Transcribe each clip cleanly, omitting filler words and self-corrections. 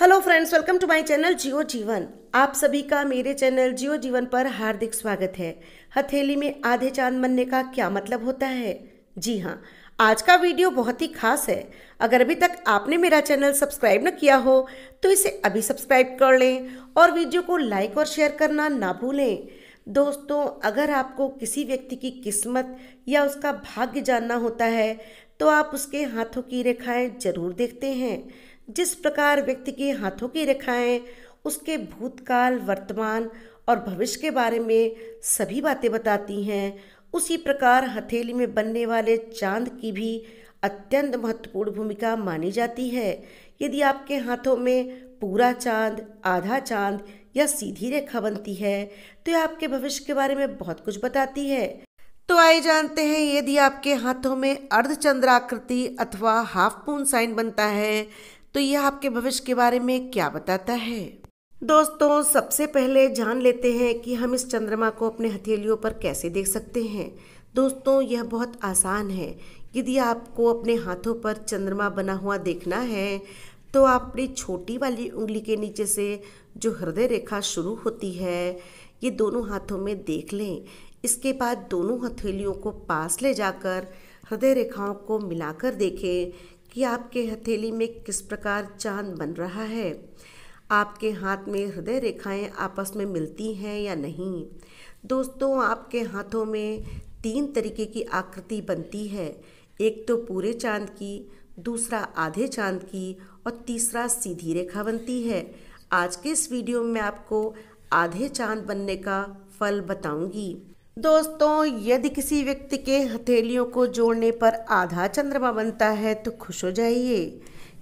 Hello friends, welcome to my channel Jiyo Jeevan. आप सभी का मेरे चैनल जियो जीवन पर हार्दिक स्वागत है। हथेली में आधे चांद बनने का क्या मतलब होता है? जी हाँ, आज का वीडियो बहुत ही खास है। अगर अभी तक आपने मेरा चैनल सब्सक्राइब न किया हो तो इसे अभी सब्सक्राइब कर लें और वीडियो को लाइक और शेयर करना ना भूलें। दोस्तों, अगर आपको किसी व्यक्ति की किस्मत या उसका भाग्य जानना होता है तो आप उसके हाथों की रेखाएं जरूर देखते हैं। जिस प्रकार व्यक्ति के हाथों की रेखाएं उसके भूतकाल, वर्तमान और भविष्य के बारे में सभी बातें बताती हैं, उसी प्रकार हथेली में बनने वाले चांद की भी अत्यंत महत्वपूर्ण भूमिका मानी जाती है। यदि आपके हाथों में पूरा चांद, आधा चांद या सीधी रेखा बनती है तो यह आपके भविष्य के बारे में बहुत कुछ बताती है। तो आइए जानते हैं, यदि आपके हाथों में अर्धचंद्राकृति अथवा हाफ मून साइन बनता है तो यह आपके भविष्य के बारे में क्या बताता है। दोस्तों, सबसे पहले जान लेते हैं कि हम इस चंद्रमा को अपने हथेलियों पर कैसे देख सकते हैं। दोस्तों, यह बहुत आसान है। यदि आपको अपने हाथों पर चंद्रमा बना हुआ देखना है तो आप अपनी छोटी वाली उंगली के नीचे से जो हृदय रेखा शुरू होती है, ये दोनों हाथों में देख लें। इसके बाद दोनों हथेलियों को पास ले जाकर हृदय रेखाओं को मिलाकर देखें कि आपके हथेली में किस प्रकार चांद बन रहा है। आपके हाथ में हृदय रेखाएं आपस में मिलती हैं या नहीं। दोस्तों, आपके हाथों में तीन तरीके की आकृति बनती है। एक तो पूरे चांद की, दूसरा आधे चांद की और तीसरा सीधी रेखा बनती है। आज के इस वीडियो में आपको आधे चांद बनने का फल बताऊंगी। दोस्तों, यदि किसी व्यक्ति के हथेलियों को जोड़ने पर आधा चंद्रमा बनता है तो खुश हो जाइए।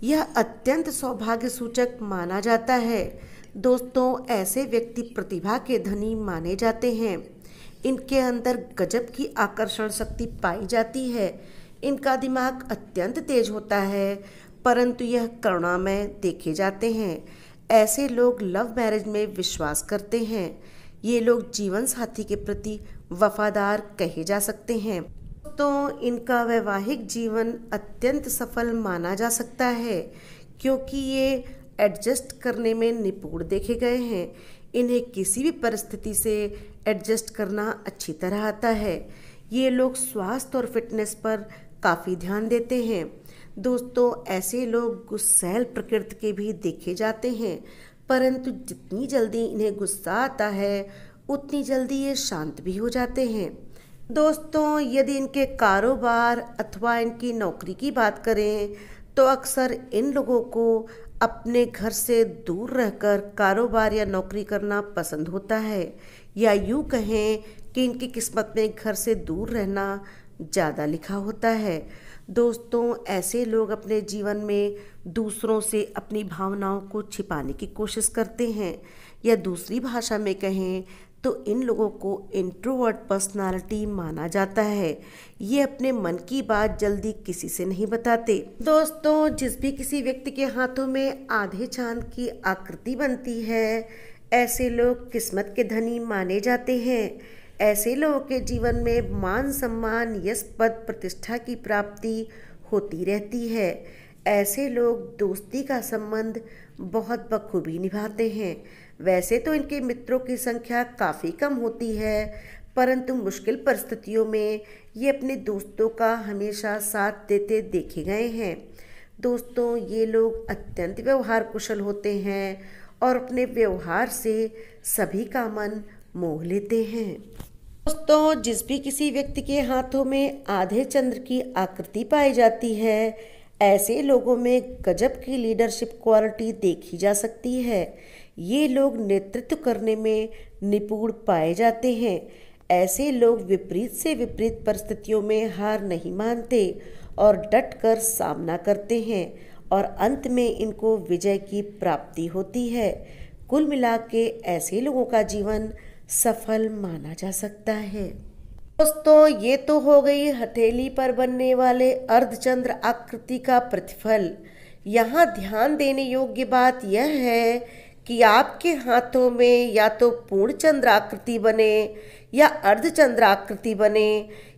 यह अत्यंत सौभाग्य सूचक माना जाता है। दोस्तों, ऐसे व्यक्ति प्रतिभा के धनी माने जाते हैं। इनके अंदर गजब की आकर्षण शक्ति पाई जाती है। इनका दिमाग अत्यंत तेज होता है, परंतु यह करुणामय देखे जाते हैं। ऐसे लोग लव मैरिज में विश्वास करते हैं। ये लोग जीवन साथी के प्रति वफादार कहे जा सकते हैं। तो इनका वैवाहिक जीवन अत्यंत सफल माना जा सकता है क्योंकि ये एडजस्ट करने में निपुण देखे गए हैं। इन्हें किसी भी परिस्थिति से एडजस्ट करना अच्छी तरह आता है। ये लोग स्वास्थ्य और फिटनेस पर काफ़ी ध्यान देते हैं। दोस्तों, ऐसे लोग गुस्सैल प्रकृति के भी देखे जाते हैं, परंतु जितनी जल्दी इन्हें गुस्सा आता है उतनी जल्दी ये शांत भी हो जाते हैं। दोस्तों, यदि इनके कारोबार अथवा इनकी नौकरी की बात करें तो अक्सर इन लोगों को अपने घर से दूर रहकर कारोबार या नौकरी करना पसंद होता है, या यूँ कहें कि इनकी किस्मत में घर से दूर रहना ज़्यादा लिखा होता है। दोस्तों, ऐसे लोग अपने जीवन में दूसरों से अपनी भावनाओं को छिपाने की कोशिश करते हैं, या दूसरी भाषा में कहें तो इन लोगों को इंट्रोवर्ट पर्सनालिटी माना जाता है। ये अपने मन की बात जल्दी किसी से नहीं बताते। दोस्तों, जिस भी किसी व्यक्ति के हाथों में आधे चांद की आकृति बनती है, ऐसे लोग किस्मत के धनी माने जाते हैं। ऐसे लोगों के जीवन में मान सम्मान, यश, पद, प्रतिष्ठा की प्राप्ति होती रहती है। ऐसे लोग दोस्ती का संबंध बहुत बखूबी निभाते हैं। वैसे तो इनके मित्रों की संख्या काफ़ी कम होती है, परंतु मुश्किल परिस्थितियों में ये अपने दोस्तों का हमेशा साथ देते देखे गए हैं। दोस्तों, ये लोग अत्यंत व्यवहार कुशल होते हैं और अपने व्यवहार से सभी का मन मोह लेते हैं। दोस्तों, जिस भी किसी व्यक्ति के हाथों में आधे चंद्र की आकृति पाई जाती है, ऐसे लोगों में गजब की लीडरशिप क्वालिटी देखी जा सकती है। ये लोग नेतृत्व करने में निपुण पाए जाते हैं। ऐसे लोग विपरीत से विपरीत परिस्थितियों में हार नहीं मानते और डटकर सामना करते हैं, और अंत में इनको विजय की प्राप्ति होती है। कुल मिला के ऐसे लोगों का जीवन सफल माना जा सकता है। दोस्तों, ये तो हो गई हथेली पर बनने वाले अर्धचंद्र आकृति का प्रतिफल। यहाँ ध्यान देने योग्य बात यह है कि आपके हाथों में या तो पूर्ण चंद्र आकृति बने या अर्धचंद्र आकृति बने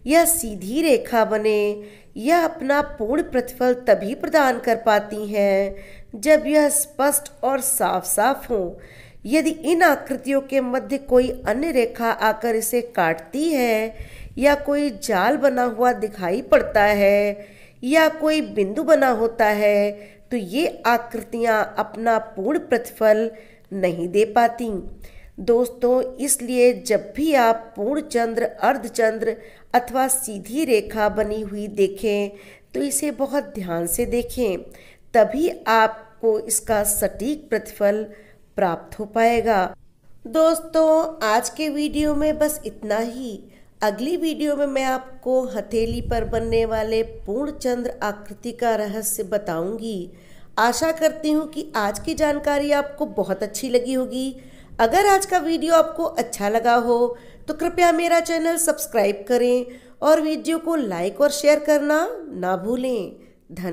या सीधी रेखा बने, यह अपना पूर्ण प्रतिफल तभी प्रदान कर पाती हैं जब यह स्पष्ट और साफ साफ हो। यदि इन आकृतियों के मध्य कोई अन्य रेखा आकर इसे काटती है या कोई जाल बना हुआ दिखाई पड़ता है या कोई बिंदु बना होता है तो ये आकृतियाँ अपना पूर्ण प्रतिफल नहीं दे पाती। दोस्तों, इसलिए जब भी आप पूर्ण चंद्र, अर्धचंद्र अथवा सीधी रेखा बनी हुई देखें तो इसे बहुत ध्यान से देखें, तभी आपको इसका सटीक प्रतिफल प्राप्त हो पाएगा। दोस्तों, आज के वीडियो में बस इतना ही। अगली वीडियो में मैं आपको हथेली पर बनने वाले पूर्ण चंद्र आकृति का रहस्य बताऊंगी। आशा करती हूँ कि आज की जानकारी आपको बहुत अच्छी लगी होगी। अगर आज का वीडियो आपको अच्छा लगा हो तो कृपया मेरा चैनल सब्सक्राइब करें और वीडियो को लाइक और शेयर करना ना भूलें। धन्यवाद।